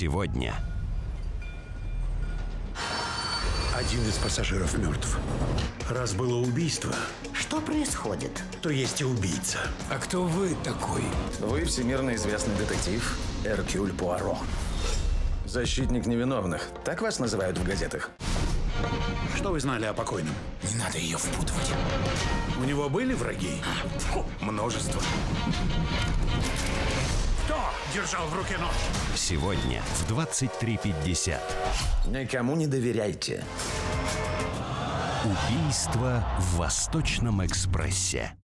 сегодня. Один из пассажиров мертв. Раз было убийство... Что происходит? То есть и убийца. А кто вы такой? Вы всемирно известный детектив Эркюль Пуаро. Защитник невиновных. Так вас называют в газетах. Что вы знали о покойном? Не надо ее впутывать. У него были враги? Множество. Держал в руке нож. Сегодня в 23:50. Никому не доверяйте. Убийство в Восточном экспрессе.